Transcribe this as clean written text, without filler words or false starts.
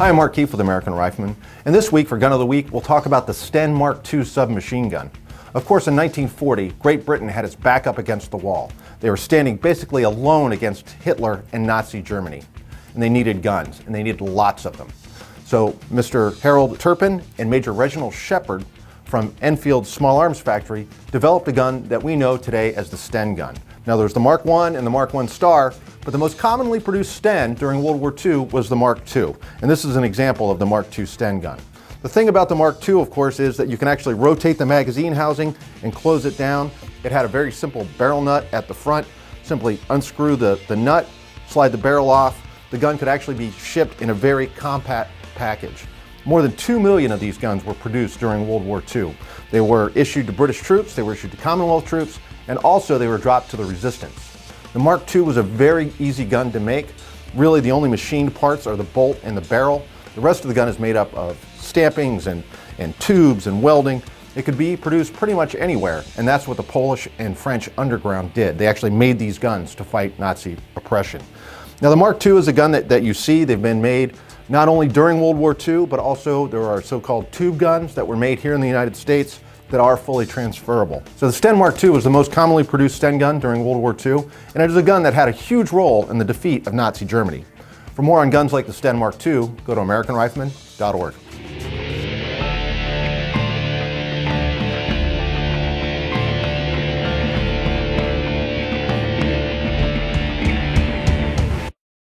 Hi, I'm Mark Keefe with American Rifleman, and this week for Gun of the Week, we'll talk about the Sten Mark II submachine gun. Of course, in 1940, Great Britain had its back up against the wall. They were standing basically alone against Hitler and Nazi Germany, and they needed guns, and they needed lots of them. So Mr. Harold Turpin and Major Reginald Shepard from Enfield Small Arms Factory developed a gun that we know today as the Sten gun. Now there's the Mark I and the Mark I Star, but the most commonly produced Sten during World War II was the Mark II. And this is an example of the Mark II Sten gun. The thing about the Mark II, of course, is that you can actually rotate the magazine housing and close it down. It had a very simple barrel nut at the front. Simply unscrew the nut, slide the barrel off. The gun could actually be shipped in a very compact package. More than 2 million of these guns were produced during World War II. They were issued to British troops, they were issued to Commonwealth troops, and also they were dropped to the resistance. The Mark II was a very easy gun to make. Really the only machined parts are the bolt and the barrel. The rest of the gun is made up of stampings and tubes and welding. It could be produced pretty much anywhere, and that's what the Polish and French underground did. They actually made these guns to fight Nazi oppression. Now the Mark II is a gun that you see. They've been made not only during World War II, but also there are so-called tube guns that were made here in the United States that are fully transferable. So the Sten Mark II was the most commonly produced Sten gun during World War II, and it is a gun that had a huge role in the defeat of Nazi Germany. For more on guns like the Sten Mark II, go to AmericanRifleman.org.